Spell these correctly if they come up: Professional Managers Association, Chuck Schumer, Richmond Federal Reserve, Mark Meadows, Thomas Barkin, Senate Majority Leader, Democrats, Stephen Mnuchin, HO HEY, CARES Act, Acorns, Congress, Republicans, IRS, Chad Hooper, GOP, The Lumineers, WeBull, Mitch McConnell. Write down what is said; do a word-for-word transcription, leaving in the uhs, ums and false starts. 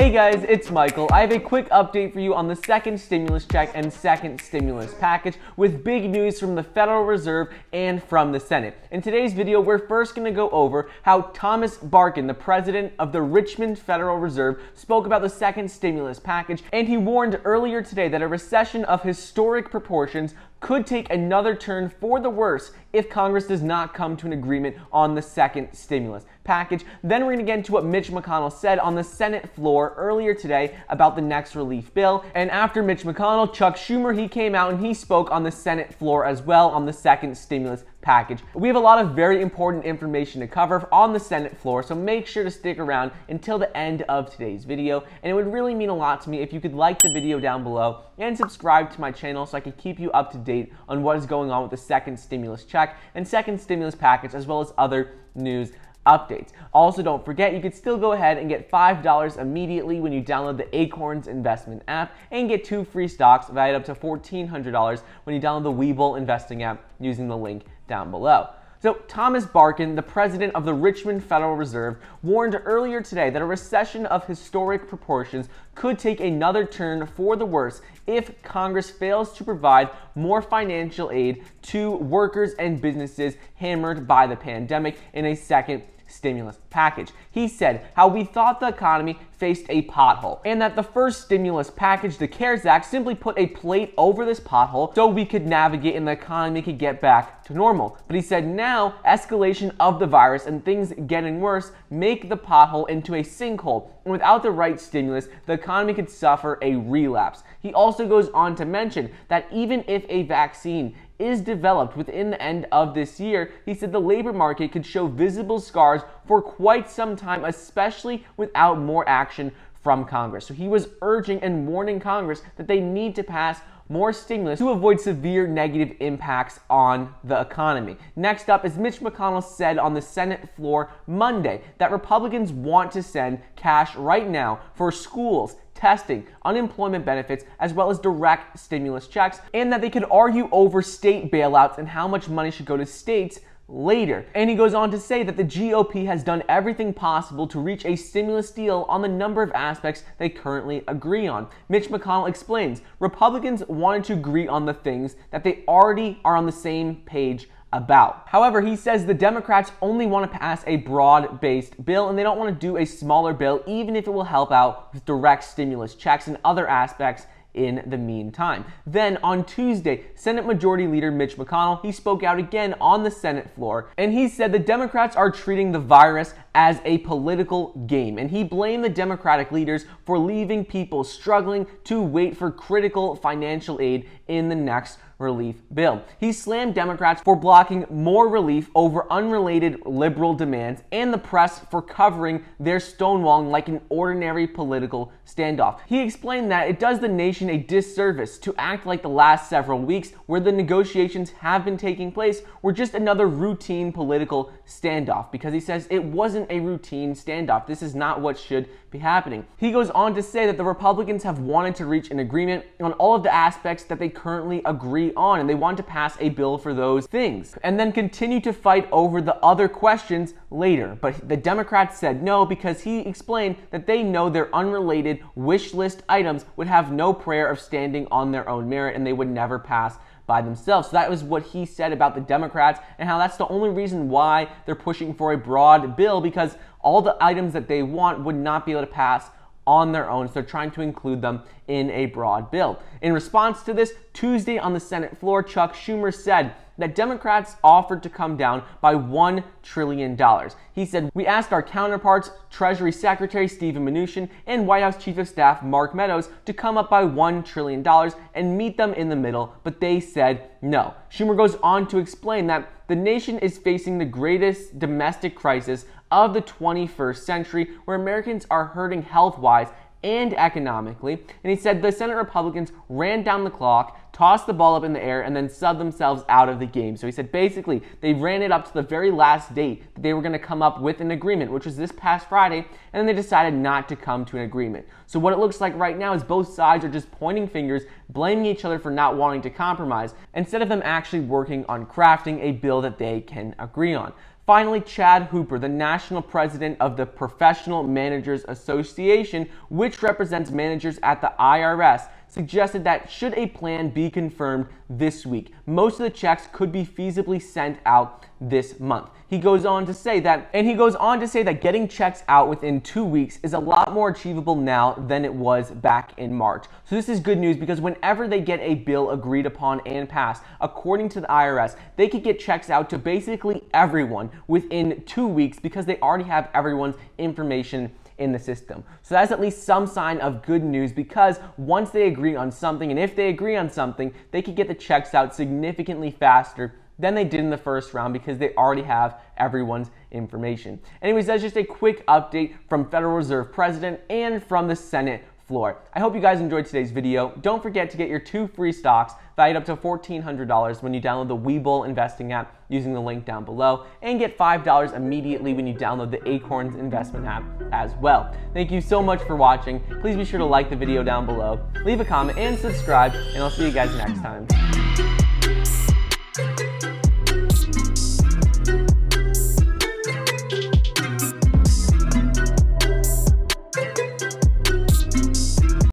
Hey guys, it's Michael. I have a quick update for you on the second stimulus check and second stimulus package with big news from the Federal Reserve and from the Senate. In today's video, we're first going to go over how Thomas Barkin, the president of the Richmond Federal Reserve, spoke about the second stimulus package, and he warned earlier today that a recession of historic proportions could take another turn for the worse if Congress does not come to an agreement on the second stimulus package. Then we're going to get into what Mitch McConnell said on the Senate floor earlier today about the next relief bill. And after Mitch McConnell, Chuck Schumer, he came out and he spoke on the Senate floor as well on the second stimulus package. We have a lot of very important information to cover on the Senate floor, so make sure to stick around until the end of today's video. And it would really mean a lot to me if you could like the video down below and subscribe to my channel so I can keep you up to date on what is going on with the second stimulus check and second stimulus package, as well as other news updates. Also, don't forget, you could still go ahead and get five dollars immediately when you download the Acorns investment app, and get two free stocks valued up to fourteen hundred dollars when you download the WeBull investing app using the link down below. So Thomas Barkin, the president of the Richmond Federal Reserve, warned earlier today that a recession of historic proportions could take another turn for the worse if Congress fails to provide more financial aid to workers and businesses hammered by the pandemic in a second stimulus package. He said how we thought the economy faced a pothole, and that the first stimulus package, the CARES Act, simply put a plate over this pothole so we could navigate and the economy could get back to normal. But he said now escalation of the virus and things getting worse make the pothole into a sinkhole, and without the right stimulus, the economy could suffer a relapse. He also goes on to mention that even if a vaccine is developed within the end of this year, he said the labor market could show visible scars for quite some time, especially without more action from Congress. So he was urging and warning Congress that they need to pass more stimulus to avoid severe negative impacts on the economy. Next up is Mitch McConnell said on the Senate floor Monday that Republicans want to send cash right now for schools, testing, unemployment benefits, as well as direct stimulus checks, and that they could argue over state bailouts and how much money should go to states later. And he goes on to say that the G O P has done everything possible to reach a stimulus deal on the number of aspects they currently agree on. Mitch McConnell explains, Republicans wanted to agree on the things that they already are on the same page about. However, he says the Democrats only want to pass a broad-based bill, and they don't want to do a smaller bill, even if it will help out with direct stimulus checks and other aspects in the meantime. Then on Tuesday, Senate Majority Leader Mitch McConnell, he spoke out again on the Senate floor, and he said the Democrats are treating the virus as a political game, and he blamed the Democratic leaders for leaving people struggling to wait for critical financial aid in the next relief bill. He slammed Democrats for blocking more relief over unrelated liberal demands, and the press for covering their stonewalling like an ordinary political standoff. He explained that it does the nation a disservice to act like the last several weeks, where the negotiations have been taking place, were just another routine political standoff, because he says it wasn't a routine standoff. This is not what should be happening. He goes on to say that the Republicans have wanted to reach an agreement on all of the aspects that they currently agree on, and they want to pass a bill for those things, and then continue to fight over the other questions later. But the Democrats said no, because he explained that they know their unrelated wish list items would have no prayer of standing on their own merit, and they would never pass by themselves. So that was what he said about the Democrats, and how that's the only reason why they're pushing for a broad bill, because all the items that they want would not be able to pass on their own, so they're trying to include them in a broad bill. In response to this, Tuesday on the Senate floor, Chuck Schumer said that Democrats offered to come down by one trillion dollars. He said, we asked our counterparts, Treasury Secretary Stephen Mnuchin and White House Chief of Staff Mark Meadows, to come up by one trillion dollars and meet them in the middle, but they said no. Schumer goes on to explain that the nation is facing the greatest domestic crisis of the twenty-first century, where Americans are hurting health-wise and economically, and he said the Senate Republicans ran down the clock, tossed the ball up in the air, and then subbed themselves out of the game. So he said basically they ran it up to the very last date that they were going to come up with an agreement, which was this past Friday, and then they decided not to come to an agreement. So what it looks like right now is both sides are just pointing fingers, blaming each other for not wanting to compromise, instead of them actually working on crafting a bill that they can agree on. Finally, Chad Hooper, the national president of the Professional Managers Association, which represents managers at the I R S, suggested that should a plan be confirmed this week, most of the checks could be feasibly sent out this month. He goes on to say that, and he goes on to say that getting checks out within two weeks is a lot more achievable now than it was back in March. So this is good news, because whenever they get a bill agreed upon and passed, according to the I R S, they could get checks out to basically everyone within two weeks because they already have everyone's information in the system. So that's at least some sign of good news, because once they agree on something, and if they agree on something, they could get the checks out significantly faster than they did in the first round because they already have everyone's information. Anyways, that's just a quick update from Federal Reserve President and from the Senate floor. I hope you guys enjoyed today's video. Don't forget to get your two free stocks valued up to fourteen hundred dollars when you download the WeBull investing app using the link down below, and get five dollars immediately when you download the Acorns investment app as well. Thank you so much for watching. Please be sure to like the video down below, leave a comment, and subscribe, and I'll see you guys next time.